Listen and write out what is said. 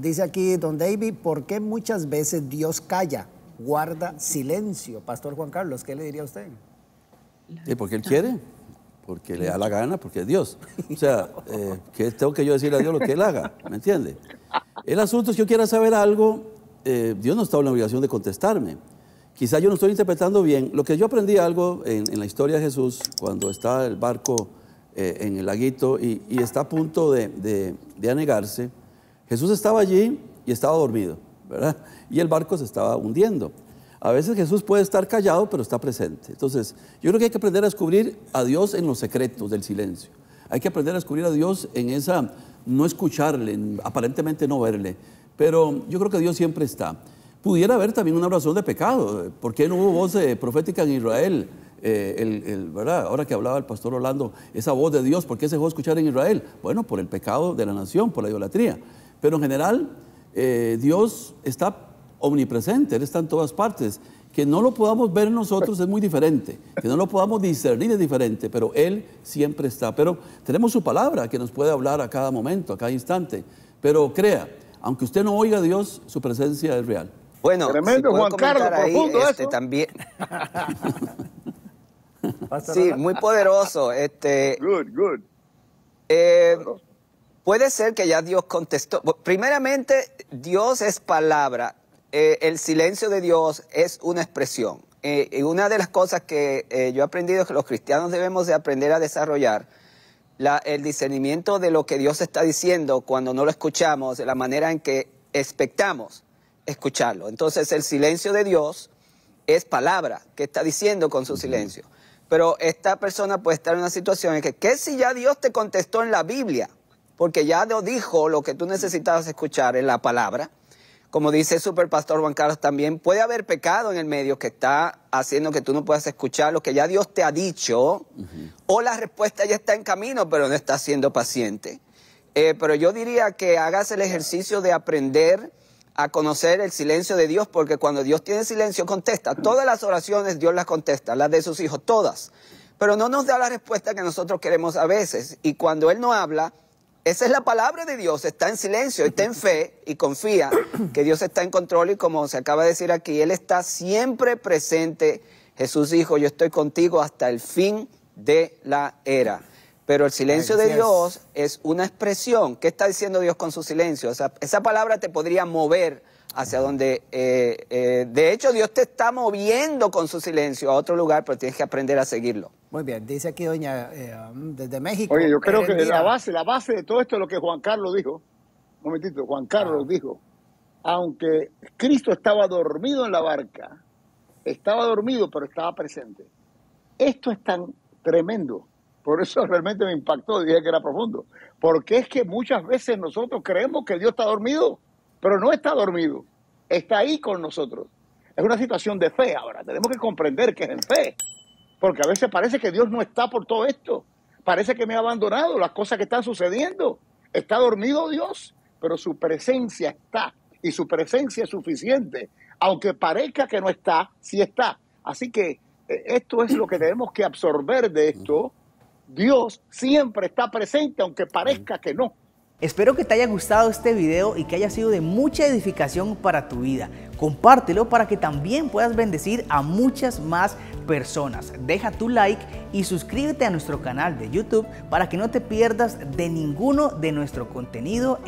Dice aquí Don David, ¿por qué muchas veces Dios calla, guarda silencio? Pastor Juan Carlos, ¿qué le diría a usted? Sí, porque Él quiere, porque le da la gana, porque es Dios. O sea, ¿qué tengo que yo decirle a Dios lo que Él haga? ¿Me entiende? El asunto es que yo quiera saber algo, Dios no está en la obligación de contestarme. Quizás yo no estoy interpretando bien. Lo que yo aprendí algo en la historia de Jesús, cuando está el barco en el laguito y está a punto de anegarse, Jesús estaba allí y estaba dormido, ¿verdad? Y el barco se estaba hundiendo. A veces Jesús puede estar callado, pero está presente. Entonces, yo creo que hay que aprender a descubrir a Dios en los secretos del silencio. Hay que aprender a descubrir a Dios en esa, no escucharle, aparentemente no verle. Pero yo creo que Dios siempre está. Pudiera haber también una razón de pecado. ¿Por qué no hubo voz profética en Israel? ¿Verdad? Ahora que hablaba el pastor Orlando, esa voz de Dios, ¿por qué se dejó escuchar en Israel? Bueno, por el pecado de la nación, por la idolatría. Pero en general, Dios está omnipresente, Él está en todas partes. Que no lo podamos ver nosotros es muy diferente, que no lo podamos discernir es diferente, pero Él siempre está. Pero tenemos su palabra que nos puede hablar a cada momento, a cada instante. Pero crea, aunque usted no oiga a Dios, su presencia es real. Bueno, tremendo, si Juan Carlos, profundo eso. También. Sí, muy poderoso. Good. Puede ser que ya Dios contestó. Primeramente, Dios es palabra. El silencio de Dios es una expresión. Y una de las cosas que yo he aprendido es que los cristianos debemos de aprender a desarrollar el discernimiento de lo que Dios está diciendo cuando no lo escuchamos, de la manera en que expectamos escucharlo. Entonces, el silencio de Dios es palabra que está diciendo con su silencio. Pero esta persona puede estar en una situación en que, ¿qué si ya Dios te contestó en la Biblia? Porque ya Dios dijo lo que tú necesitabas escuchar en la palabra. Como dice el superpastor Juan Carlos también, puede haber pecado en el medio que está haciendo que tú no puedas escuchar lo que ya Dios te ha dicho. O la respuesta ya está en camino, pero no estás siendo paciente. Pero yo diría que hagas el ejercicio de aprender a conocer el silencio de Dios, porque cuando Dios tiene silencio, contesta. Todas las oraciones Dios las contesta, las de sus hijos, todas. Pero no nos da la respuesta que nosotros queremos a veces. Y cuando Él no habla, esa es la palabra de Dios, está en silencio, está en fe y confía que Dios está en control. Y como se acaba de decir aquí, Él está siempre presente. Jesús dijo, yo estoy contigo hasta el fin de la era. Pero el silencio de Dios es una expresión. ¿Qué está diciendo Dios con su silencio? O sea, esa palabra te podría mover hacia donde... de hecho, Dios te está moviendo con su silencio a otro lugar, pero tienes que aprender a seguirlo. Muy bien. Dice aquí doña desde México. Oye, yo creo que la base de todo esto es lo que Juan Carlos dijo. Un momentito. Juan Carlos dijo, aunque Cristo estaba dormido en la barca, estaba dormido, pero estaba presente. Esto es tan tremendo. Por eso realmente me impactó, dije que era profundo. Porque es que muchas veces nosotros creemos que Dios está dormido, pero no está dormido. Está ahí con nosotros. Es una situación de fe ahora. Tenemos que comprender que es en fe. Porque a veces parece que Dios no está por todo esto. Parece que me ha abandonado las cosas que están sucediendo. Está dormido Dios, pero su presencia está. Y su presencia es suficiente. Aunque parezca que no está, sí está. Así que esto es lo que tenemos que absorber de esto. Dios siempre está presente, aunque parezca que no. Espero que te haya gustado este video y que haya sido de mucha edificación para tu vida. Compártelo para que también puedas bendecir a muchas más personas. Deja tu like y suscríbete a nuestro canal de YouTube para que no te pierdas de ninguno de nuestro contenido.